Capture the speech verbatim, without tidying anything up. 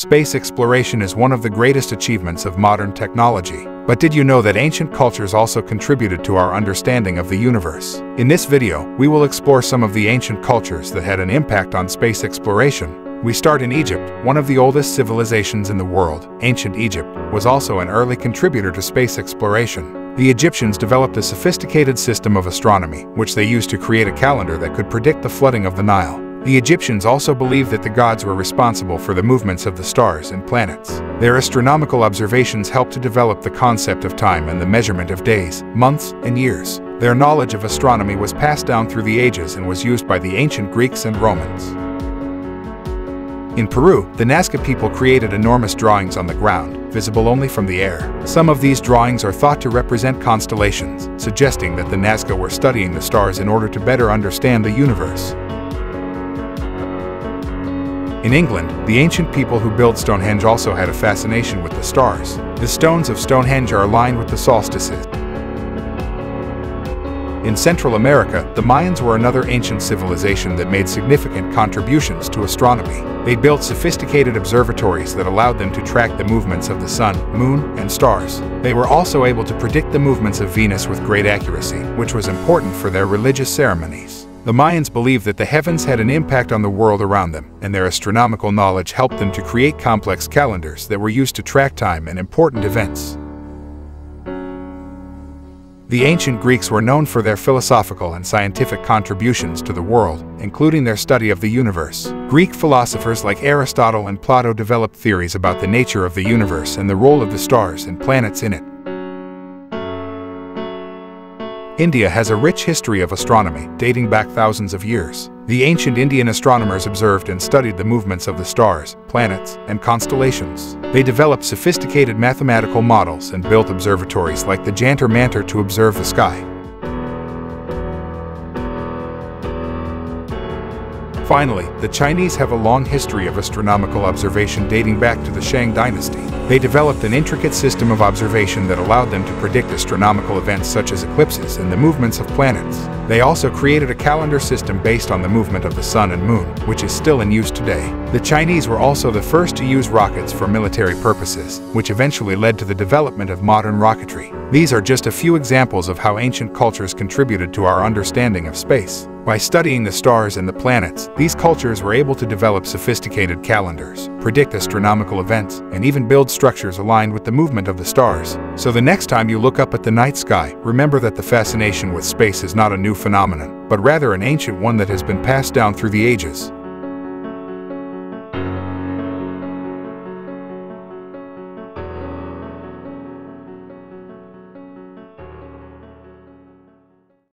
Space exploration is one of the greatest achievements of modern technology. But did you know that ancient cultures also contributed to our understanding of the universe? In this video, we will explore some of the ancient cultures that had an impact on space exploration. We start in Egypt, one of the oldest civilizations in the world. Ancient Egypt was also an early contributor to space exploration. The Egyptians developed a sophisticated system of astronomy, which they used to create a calendar that could predict the flooding of the Nile. The Egyptians also believed that the gods were responsible for the movements of the stars and planets. Their astronomical observations helped to develop the concept of time and the measurement of days, months, and years. Their knowledge of astronomy was passed down through the ages and was used by the ancient Greeks and Romans. In Peru, the Nazca people created enormous drawings on the ground, visible only from the air. Some of these drawings are thought to represent constellations, suggesting that the Nazca were studying the stars in order to better understand the universe. In England, the ancient people who built Stonehenge also had a fascination with the stars. The stones of Stonehenge are aligned with the solstices. In Central America, the Mayans were another ancient civilization that made significant contributions to astronomy. They built sophisticated observatories that allowed them to track the movements of the sun, moon, and stars. They were also able to predict the movements of Venus with great accuracy, which was important for their religious ceremonies. The Mayans believed that the heavens had an impact on the world around them, and their astronomical knowledge helped them to create complex calendars that were used to track time and important events. The ancient Greeks were known for their philosophical and scientific contributions to the world, including their study of the universe. Greek philosophers like Aristotle and Plato developed theories about the nature of the universe and the role of the stars and planets in it. India has a rich history of astronomy, dating back thousands of years. The ancient Indian astronomers observed and studied the movements of the stars, planets, and constellations. They developed sophisticated mathematical models and built observatories like the Jantar Mantar to observe the sky. Finally, the Chinese have a long history of astronomical observation dating back to the Shang Dynasty. They developed an intricate system of observation that allowed them to predict astronomical events such as eclipses and the movements of planets. They also created a calendar system based on the movement of the sun and moon, which is still in use today. The Chinese were also the first to use rockets for military purposes, which eventually led to the development of modern rocketry. These are just a few examples of how ancient cultures contributed to our understanding of space. By studying the stars and the planets, these cultures were able to develop sophisticated calendars, predict astronomical events, and even build structures aligned with the movement of the stars. So the next time you look up at the night sky, remember that the fascination with space is not a new phenomenon, but rather an ancient one that has been passed down through the ages.